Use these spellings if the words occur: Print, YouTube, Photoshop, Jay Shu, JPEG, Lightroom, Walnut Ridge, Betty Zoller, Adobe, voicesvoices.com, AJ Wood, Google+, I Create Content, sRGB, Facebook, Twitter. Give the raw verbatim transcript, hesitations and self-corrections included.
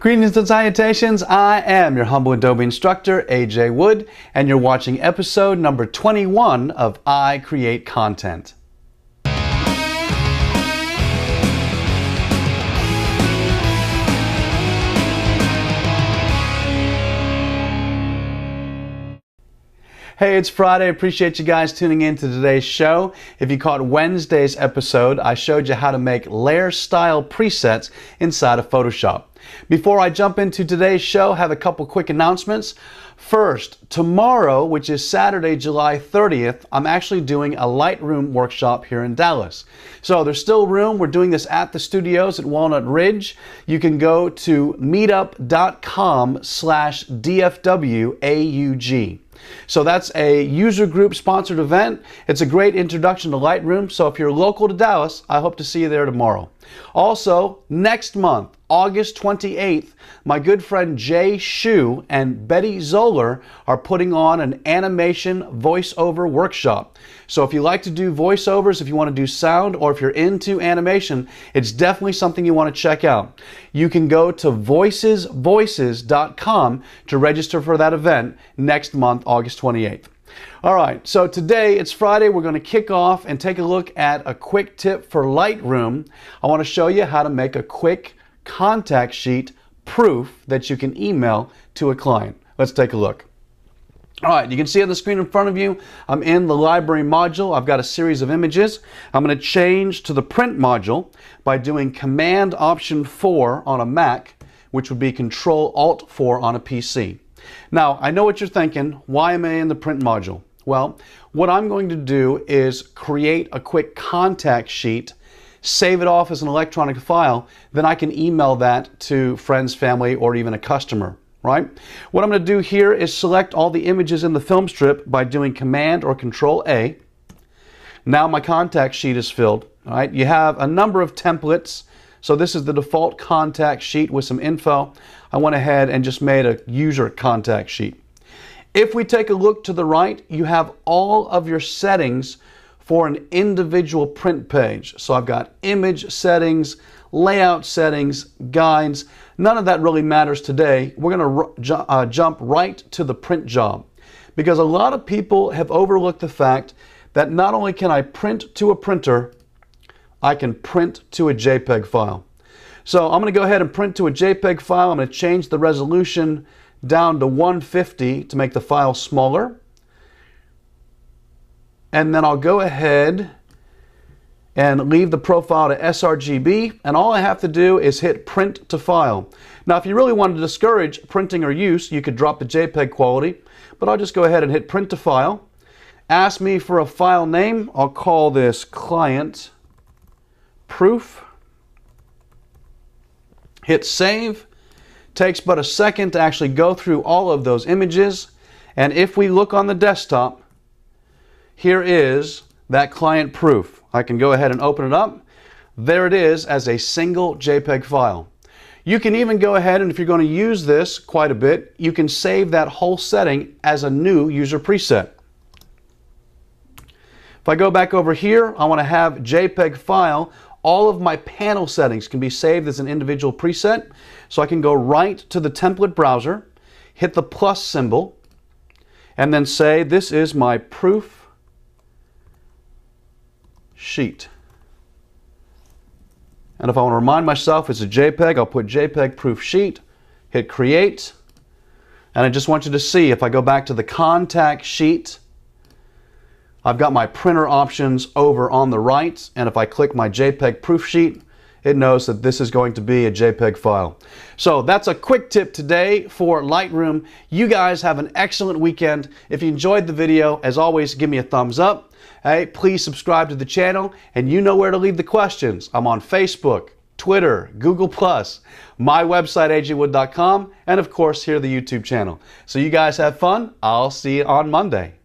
Greetings and salutations, I am your humble Adobe instructor, A J Wood, and you're watching episode number twenty-one of I Create Content. Hey, it's Friday. Appreciate you guys tuning in to today's show. If you caught Wednesday's episode, I showed you how to make layer style presets inside of Photoshop. Before I jump into today's show, have a couple quick announcements. First, tomorrow, which is Saturday, July thirtieth, I'm actually doing a Lightroom workshop here in Dallas. So there's still room. We're doing this at the studios at Walnut Ridge. You can go to meetup dot com slash D F W A U G. So that's a user group sponsored event. It's a great introduction to Lightroom. So if you're local to Dallas, I hope to see you there tomorrow. Also, next month, August twenty-eighth, my good friend Jay Shu and Betty Zoller are putting on an animation voiceover workshop. So if you like to do voiceovers, if you want to do sound, or if you're into animation, it's definitely something you want to check out. You can go to voices voices dot com to register for that event next month, August twenty-eighth. All right, so today it's Friday. We're going to kick off and take a look at a quick tip for Lightroom. I want to show you how to make a quick contact sheet proof that you can email to a client. Let's take a look. All right, you can see on the screen in front of you, I'm in the library module. I've got a series of images. I'm going to change to the print module by doing Command Option four on a Mac, which would be Control Alt four on a P C. Now, I know what you're thinking. Why am I in the print module? Well, what I'm going to do is create a quick contact sheet, save it off as an electronic file, then I can email that to friends, family, or even a customer, right? What I'm going to do here is select all the images in the film strip by doing Command or Control A. Now my contact sheet is filled, all right? You have a number of templates. So this is the default contact sheet with some info. I went ahead and just made a user contact sheet. If we take a look to the right, you have all of your settings for an individual print page. So I've got image settings, layout settings, guides. None of that really matters today. We're going to uh, jump right to the print job, because a lot of people have overlooked the fact that not only can I print to a printer, I can print to a JPEG file. So I'm going to go ahead and print to a JPEG file. I'm going to change the resolution down to one fifty to make the file smaller. And then I'll go ahead and leave the profile to s R G B. And all I have to do is hit print to file. Now, if you really wanted to discourage printing or use, you could drop the JPEG quality, but I'll just go ahead and hit print to file. Ask me for a file name. I'll call this client proof. Hit save. Takes but a second to actually go through all of those images. And if we look on the desktop, here is that client proof. I can go ahead and open it up. There it is as a single JPEG file. You can even go ahead, and if you're going to use this quite a bit, you can save that whole setting as a new user preset. If I go back over here, I want to have JPEG file. All of my panel settings can be saved as an individual preset. So I can go right to the template browser, hit the plus symbol, and then say, this is my proof sheet. And if I want to remind myself it's a JPEG, I'll put JPEG proof sheet, hit create. And I just want you to see, if I go back to the contact sheet, I've got my printer options over on the right, and if I click my JPEG proof sheet, it knows that this is going to be a JPEG file. So that's a quick tip today for Lightroom. You guys have an excellent weekend. If you enjoyed the video, as always, give me a thumbs up. Hey, please subscribe to the channel, and you know where to leave the questions. I'm on Facebook, Twitter, Google plus, my website, A J wood dot com, and of course, here the YouTube channel. So you guys have fun. I'll see you on Monday.